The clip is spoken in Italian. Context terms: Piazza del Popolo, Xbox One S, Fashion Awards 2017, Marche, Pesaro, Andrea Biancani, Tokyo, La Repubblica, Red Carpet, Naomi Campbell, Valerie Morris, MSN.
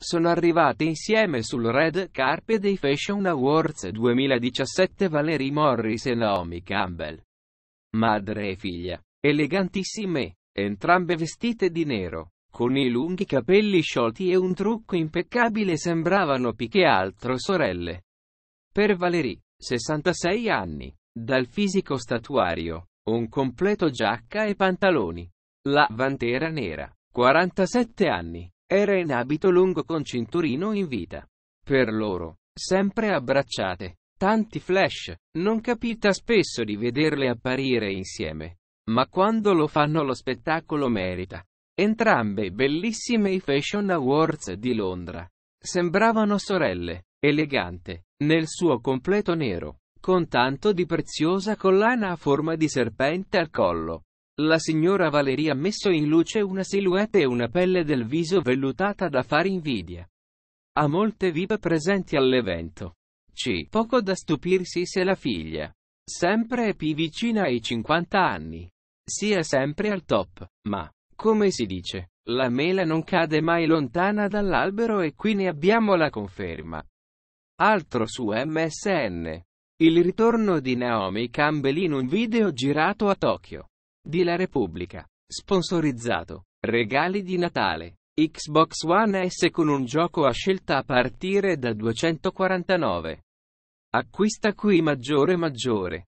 Sono arrivate insieme sul Red Carpet dei Fashion Awards 2017 Valerie Morris e Naomi Campbell. Madre e figlia, elegantissime, entrambe vestite di nero, con i lunghi capelli sciolti e un trucco impeccabile, sembravano più che altro sorelle. Per Valerie, 66 anni, dal fisico statuario, un completo giacca e pantaloni, la pantera nera, 47 anni. Era in abito lungo con cinturino in vita. Per loro, sempre abbracciate, tanti flash, non capita spesso di vederle apparire insieme. Ma quando lo fanno lo spettacolo merita. Entrambe bellissime ai Fashion Awards di Londra. Sembravano sorelle, elegante, nel suo completo nero, con tanto di preziosa collana a forma di serpente al collo. La signora Valerie ha messo in luce una silhouette e una pelle del viso vellutata da fare invidia a molte VIP presenti all'evento. C'è poco da stupirsi se la figlia, sempre più vicina ai 50 anni, sia sempre al top, ma, come si dice, la mela non cade mai lontana dall'albero e qui ne abbiamo la conferma. Altro su MSN. Il ritorno di Naomi Campbell in un video girato a Tokyo. Di La Repubblica, sponsorizzato, regali di Natale, Xbox One S con un gioco a scelta a partire da 249. Acquista qui maggiore.